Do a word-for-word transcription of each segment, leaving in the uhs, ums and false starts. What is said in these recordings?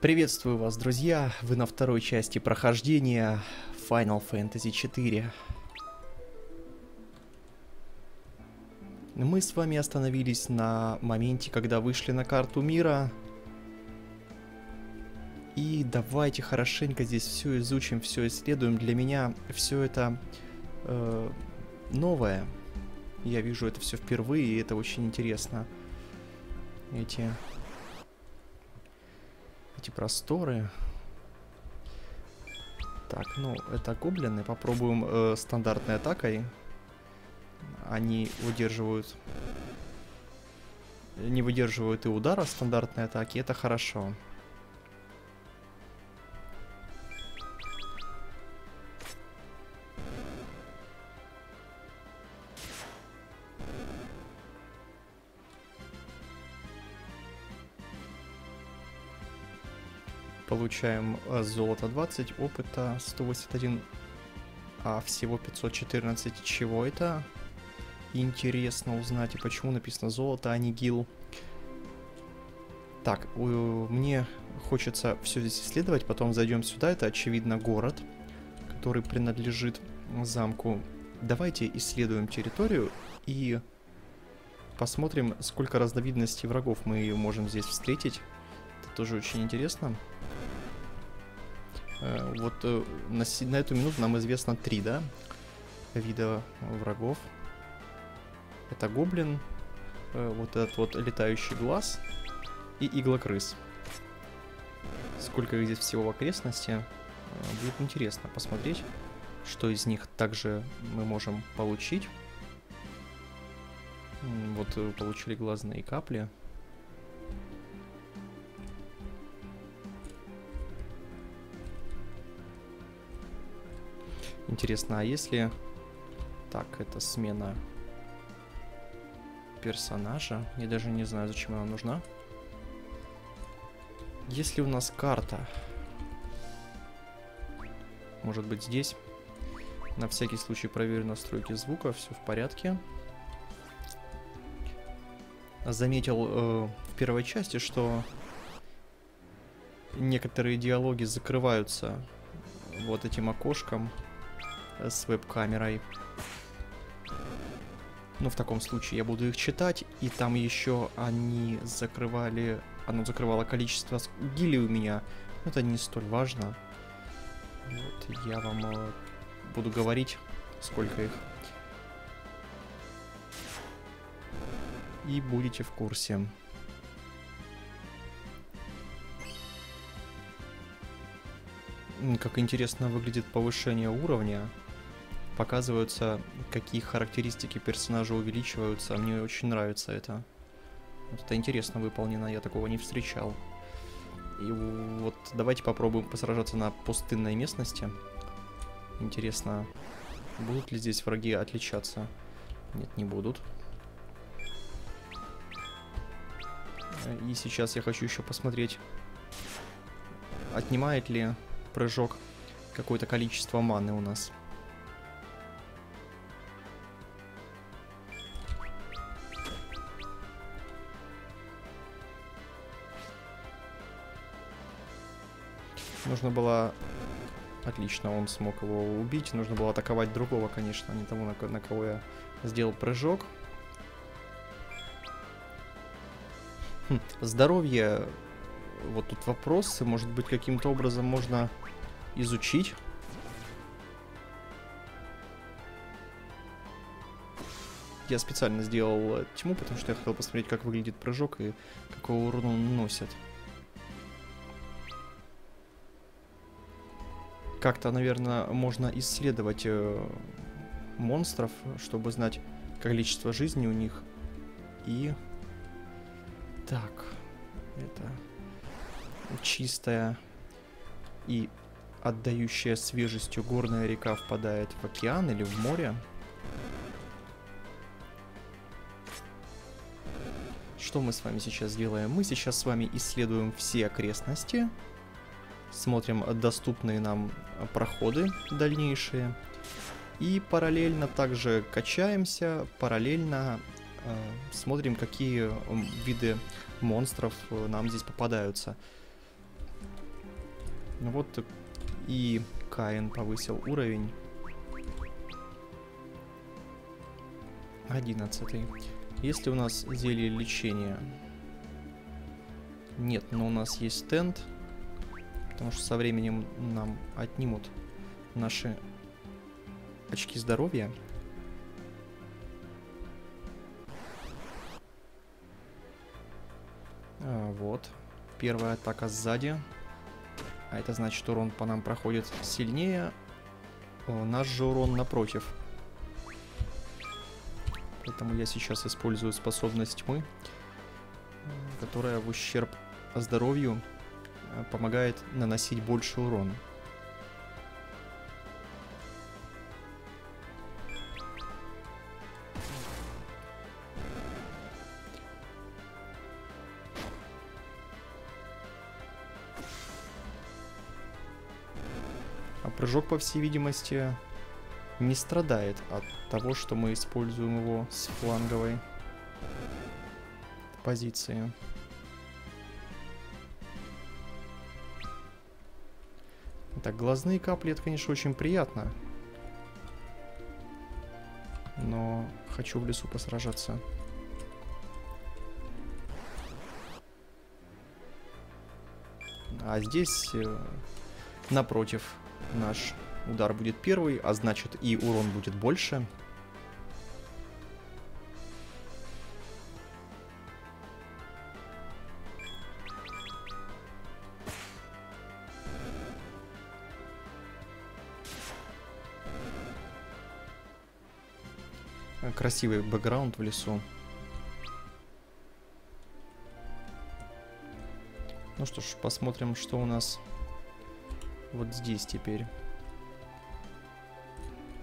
Приветствую вас, друзья! Вы на второй части прохождения Final Fantasy четыре. Мы с вами остановились на моменте, когда вышли на карту мира. И давайте хорошенько здесь все изучим, все исследуем. Для меня все это э, новое. Я вижу это все впервые, и это очень интересно. Эти... Эти просторы. Так, ну, это гоблины. Попробуем э, стандартной атакой. Они удерживают... Не выдерживают и удара стандартной атаки. Это хорошо. Получаем золото двадцать, опыта сто восемьдесят один, а всего пятьсот четырнадцать. Чего это? Интересно узнать, и почему написано золото, а не гил. Так, мне хочется все здесь исследовать, потом зайдем сюда. Это, очевидно, город, который принадлежит замку. Давайте исследуем территорию и посмотрим, сколько разновидностей врагов мы можем здесь встретить. Это тоже очень интересно. Вот на, на эту минуту нам известно три, да, вида врагов. Это гоблин, вот этот вот летающий глаз и иглокрыс. Сколько их здесь всего в окрестности, будет интересно посмотреть, что из них также мы можем получить. Вот получили глазные капли. Интересно, а если... Так, это смена персонажа. Я даже не знаю, зачем она нужна. Если у нас карта... Может быть, здесь. На всякий случай проверю настройки звука. Все в порядке. Заметил э, в первой части, что некоторые диалоги закрываются вот этим окошком с веб-камерой. Но в таком случае я буду их читать. И там еще они закрывали... Оно закрывало количество гилей у меня. Но это не столь важно. Вот, я вам э, буду говорить, сколько их. И будете в курсе. Как интересно выглядит повышение уровня. Показываются, какие характеристики персонажа увеличиваются. Мне очень нравится это. Вот это интересно выполнено, я такого не встречал. И вот давайте попробуем посражаться на пустынной местности. Интересно, будут ли здесь враги отличаться? Нет, не будут. И сейчас я хочу еще посмотреть, отнимает ли прыжок какое-то количество маны у нас. Нужно было... Отлично, он смог его убить. Нужно было атаковать другого, конечно, а не того, на кого я сделал прыжок. Хм. Здоровье. Вот тут вопрос. Может быть, каким-то образом можно изучить. Я специально сделал тьму, потому что я хотел посмотреть, как выглядит прыжок и какого урона он наносит. Как-то, наверное, можно исследовать э, монстров, чтобы знать количество жизни у них. И... Так. Это чистая и отдающая свежестью горная река впадает в океан или в море. Что мы с вами сейчас делаем? Мы сейчас с вами исследуем все окрестности. Смотрим доступные нам проходы дальнейшие. И параллельно также качаемся, параллельно э, смотрим, какие виды монстров нам здесь попадаются. Вот и Каин повысил уровень. одиннадцатый. Есть ли у нас зелье лечения? Нет, но у нас есть стенд. Потому что со временем нам отнимут наши очки здоровья. А, вот. Первая атака сзади. А это значит, что урон по нам проходит сильнее. О, наш же урон напротив. Поэтому я сейчас использую способность тьмы, которая в ущерб здоровью помогает наносить больше урона. А прыжок, по всей видимости, не страдает от того, что мы используем его с фланговой позиции. Так, глазные капли, это, конечно, очень приятно. Но хочу в лесу посражаться. А здесь, напротив, наш удар будет первый, а значит и урон будет больше. Красивый бэкграунд в лесу. Ну что ж, посмотрим, что у нас вот здесь теперь.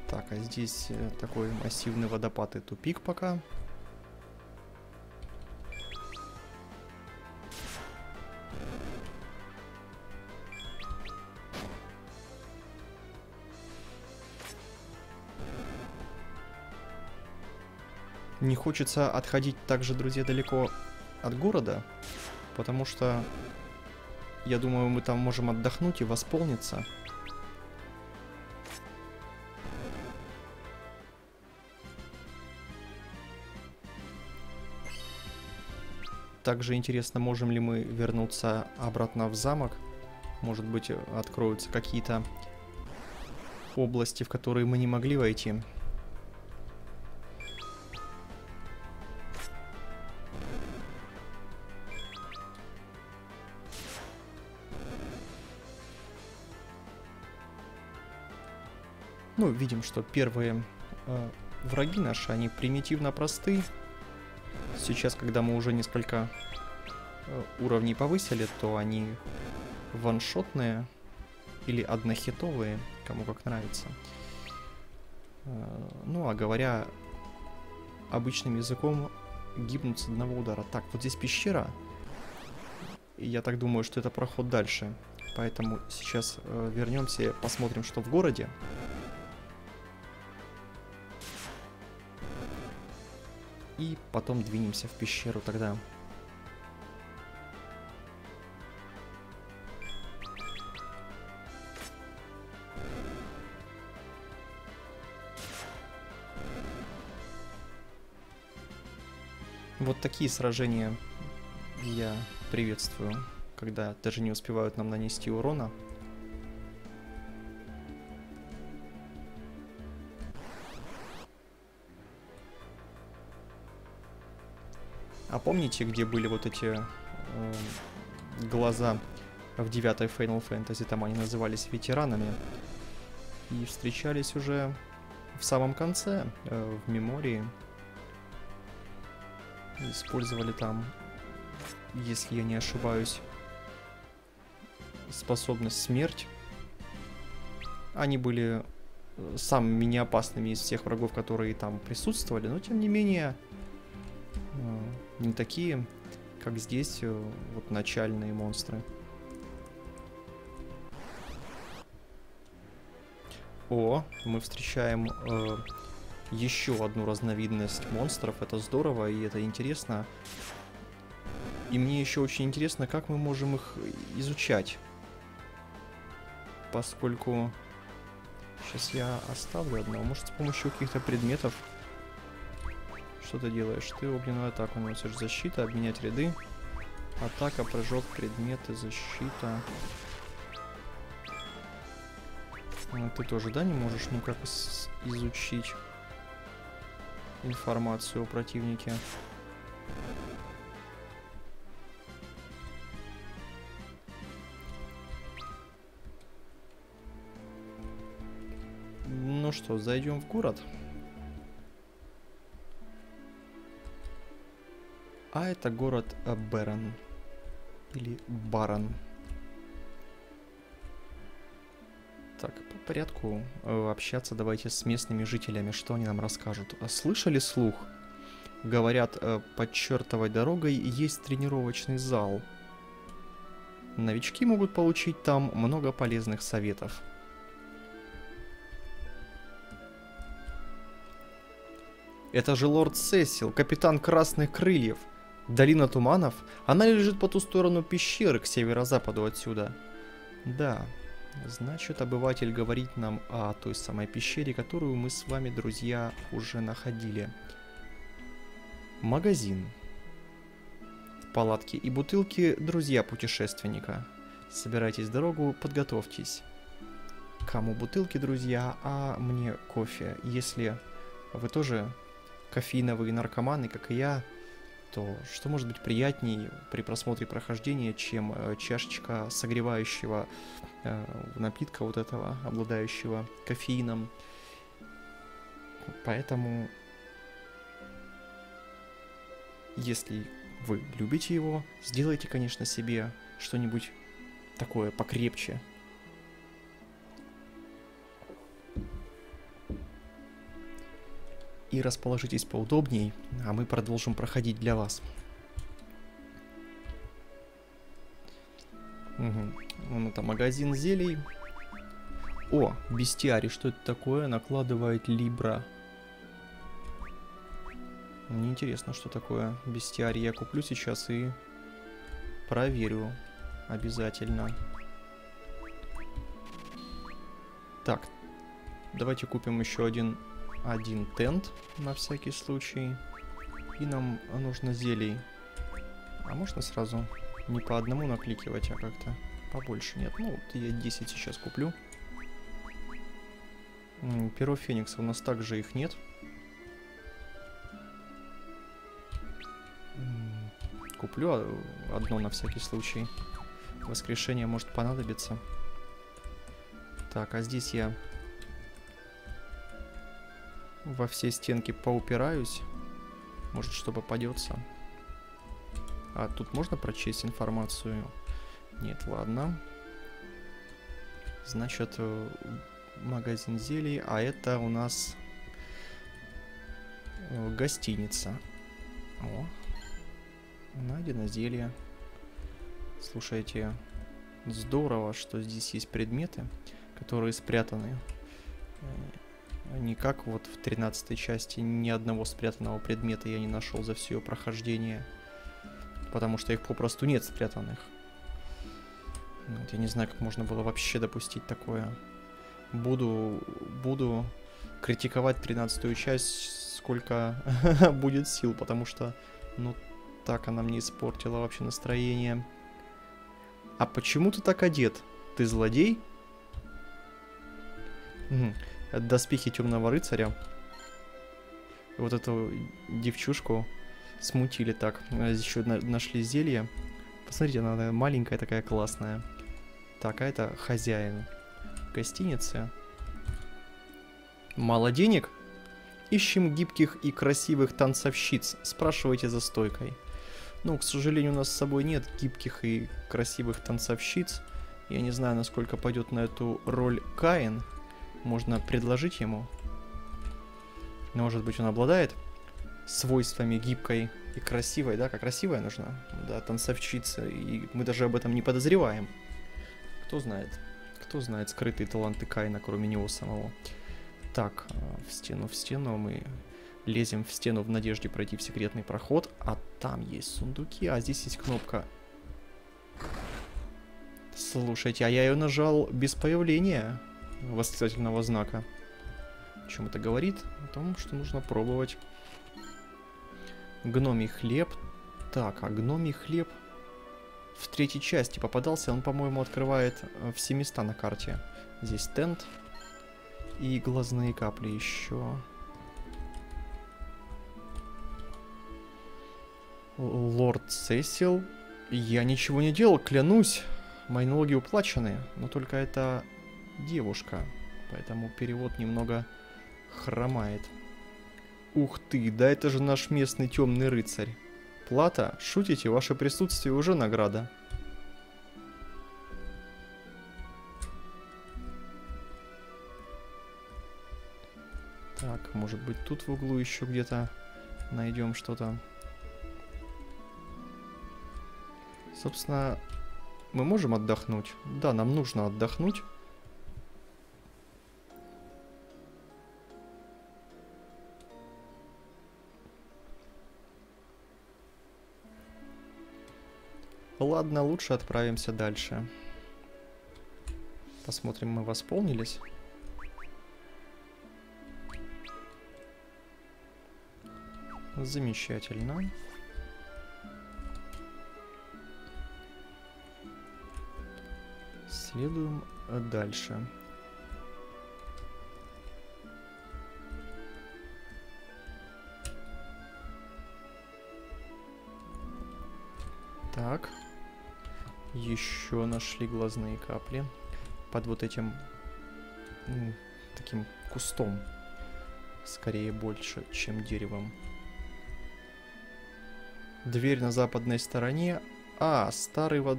Так, а здесь такой массивный водопад и тупик пока. Не хочется отходить также, друзья, далеко от города, потому что, я думаю, мы там можем отдохнуть и восполниться. Также интересно, можем ли мы вернуться обратно в замок. Может быть, откроются какие-то области, в которые мы не могли войти. Ну, видим, что первые э, враги наши, они примитивно просты. Сейчас, когда мы уже несколько э, уровней повысили, то они ваншотные или однохитовые, кому как нравится. Э, ну, а говоря обычным языком, гибнут с одного удара. Так, вот здесь пещера. И я так думаю, что это проход дальше. Поэтому сейчас э, вернемся и посмотрим, что в городе. И потом двинемся в пещеру тогда. Вот такие сражения я приветствую, когда даже не успевают нам нанести урона. А помните, где были вот эти э, глаза в девятой Final Fantasy? Там они назывались ветеранами. И встречались уже в самом конце, э, в мемории. Использовали там, если я не ошибаюсь, способность смерть. Они были самыми неопасными из всех врагов, которые там присутствовали, но тем не менее... не такие, как здесь вот начальные монстры. О, мы встречаем э, еще одну разновидность монстров. Это здорово и это интересно. И мне еще очень интересно, как мы можем их изучать. Поскольку... Сейчас я оставлю одного. Может, с помощью каких-то предметов... Что ты делаешь? Ты огненную атаку наносишь. Защита, обменять ряды. Атака, прыжок, предметы, защита. Ну, ты тоже, да, не можешь, ну, как изучить информацию о противнике? Ну что, зайдем в город. А это город Барон. Или Барон. Так, по порядку общаться давайте с местными жителями. Что они нам расскажут? Слышали слух? Говорят, под чертовой дорогой есть тренировочный зал. Новички могут получить там много полезных советов. Это же лорд Сесил, капитан Красных Крыльев. Долина туманов, она лежит по ту сторону пещеры, к северо-западу отсюда. Да, значит, обыватель говорит нам о той самой пещере, которую мы с вами, друзья, уже находили. Магазин. Палатки и бутылки, друзья путешественника. Собирайтесь в дорогу, подготовьтесь. Кому бутылки, друзья, а мне кофе. Если вы тоже кофеиновые наркоманы, как и я, то что может быть приятней при просмотре прохождения, чем э, чашечка согревающего э, напитка вот этого, обладающего кофеином. Поэтому, если вы любите его, сделайте, конечно, себе что-нибудь такое покрепче. И расположитесь поудобней, а мы продолжим проходить для вас. Угу. Вон это магазин зелий. О, бестиарий, что это такое? Накладывает либра. Мне интересно, что такое бестиарий. Я куплю сейчас и проверю обязательно. Так, давайте купим еще один... Один тент, на всякий случай. И нам нужно зелий. А можно сразу не по одному накликивать, а как-то побольше? Нет, ну, вот я десять сейчас куплю. Перо феникса, у нас также их нет. Куплю одно на всякий случай. Воскрешение может понадобиться. Так, а здесь я... Во все стенки поупираюсь. Может, что попадется. А тут можно прочесть информацию? Нет, ладно. Значит, магазин зелий. А это у нас гостиница. О. Найдено зелье. Слушайте, здорово, что здесь есть предметы, которые спрятаны. Никак вот в тринадцатой части ни одного спрятанного предмета я не нашел за все прохождение. Потому что их попросту нет спрятанных. Вот, я не знаю, как можно было вообще допустить такое. Буду, буду критиковать тринадцатую часть, сколько будет сил. Потому что, ну, так она мне испортила вообще настроение. А почему ты так одет? Ты злодей? Угу. Доспехи темного рыцаря. Вот эту девчушку смутили так. Еще нашли зелье. Посмотрите, она маленькая такая, классная. Так, а это хозяин гостиницы. Мало денег? Ищем гибких и красивых танцовщиц. Спрашивайте за стойкой. Ну, к сожалению, у нас с собой нет гибких и красивых танцовщиц. Я не знаю, насколько пойдет на эту роль Каин. Можно предложить ему. Может быть, он обладает свойствами гибкой и красивой. Да, как красивая нужна. Да, танцовщица. И мы даже об этом не подозреваем. Кто знает. кто знает скрытые таланты Каина, кроме него самого. Так, в стену, в стену мы лезем в стену в надежде пройти в секретный проход. А там есть сундуки, а здесь есть кнопка. Слушайте, а я ее нажал без появления восклицательного знака. О чем это говорит? О том, что нужно пробовать. Гномий хлеб. Так, а гномий хлеб в третьей части попадался. Он, по-моему, открывает все места на карте. Здесь тент. И глазные капли еще. Лорд Сесил. Я ничего не делал, клянусь. Мои налоги уплачены. Но только это девушка. Поэтому перевод немного хромает. Ух ты, да это же наш местный темный рыцарь. Плата? Шутите, ваше присутствие уже награда. Так, может быть тут в углу еще где-то найдем что-то. Собственно, мы можем отдохнуть? Да, нам нужно отдохнуть. Ладно, лучше отправимся дальше. Посмотрим, мы восполнились. Замечательно. Следуем дальше. Так. Еще нашли глазные капли под вот этим таким кустом, скорее больше, чем деревом. Дверь на западной стороне. А, старый вод...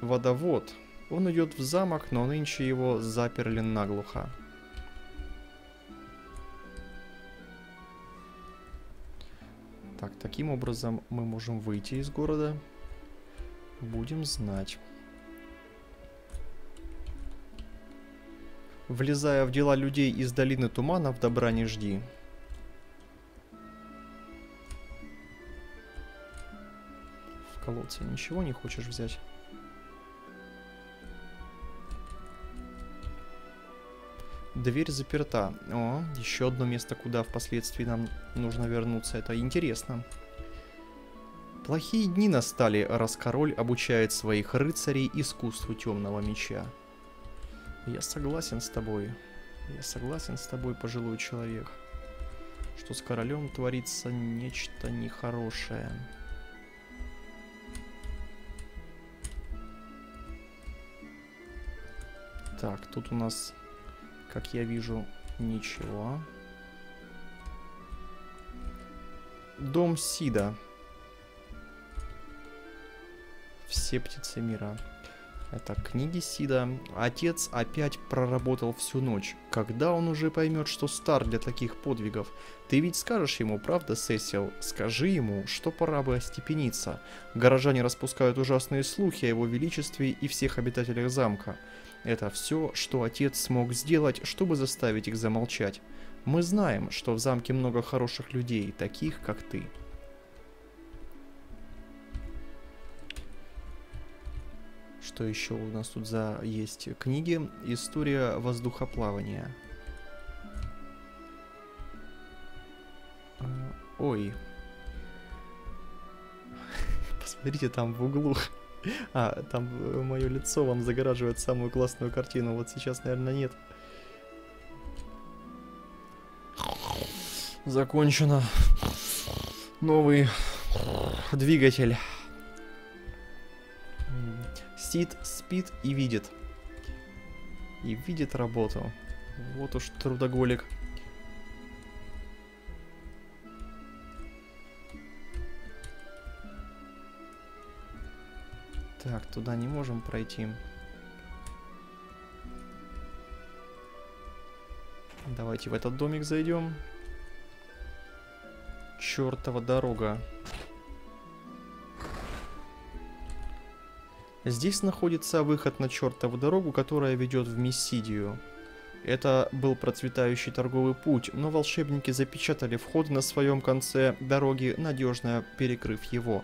водовод. Он идет в замок, но нынче его заперли наглухо. Так, таким образом мы можем выйти из города. Будем знать. Влезая в дела людей из долины туманов, добра не жди. В колодце ничего не хочешь взять? Дверь заперта. О, еще одно место, куда впоследствии нам нужно вернуться. Это интересно. Плохие дни настали, раз король обучает своих рыцарей искусству темного меча. Я согласен с тобой. Я согласен с тобой, пожилой человек. Что с королем творится нечто нехорошее. Так, тут у нас, как я вижу, ничего. Дом Сида. Все птицы мира. Это книги Сида. Отец опять проработал всю ночь. Когда он уже поймет, что стар для таких подвигов? Ты ведь скажешь ему, правда, Сесил? Скажи ему, что пора бы остепениться. Горожане распускают ужасные слухи о его величестве и всех обитателях замка. Это все, что отец смог сделать, чтобы заставить их замолчать. Мы знаем, что в замке много хороших людей, таких как ты. Что еще у нас тут за есть книги? История воздухоплавания. Ой. Посмотрите, там в углу. А, там мое лицо вам загораживает самую классную картину. Вот сейчас, наверное, нет. Закончено. Новый двигатель. Сид спит и видит. И видит работу. Вот уж трудоголик. Так, туда не можем пройти. Давайте в этот домик зайдем. Чертова дорога. Здесь находится выход на чертову дорогу, которая ведет в Миссидию. Это был процветающий торговый путь, но волшебники запечатали вход на своем конце дороги, надежно перекрыв его.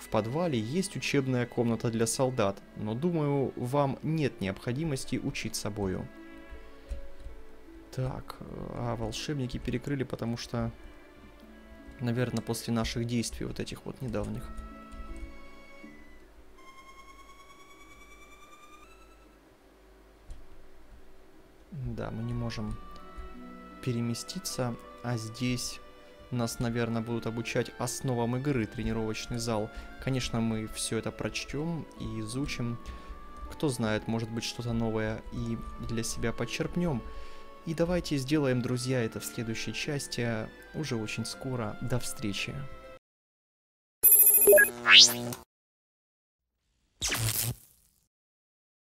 В подвале есть учебная комната для солдат, но думаю, вам нет необходимости учиться бою. Так, а волшебники перекрыли, потому что, наверное, после наших действий вот этих вот недавних. Да, мы не можем переместиться, а здесь нас, наверное, будут обучать основам игры, тренировочный зал. Конечно, мы все это прочтем и изучим. Кто знает, может быть, что-то новое и для себя почерпнем. И давайте сделаем, друзья, это в следующей части, уже очень скоро. До встречи!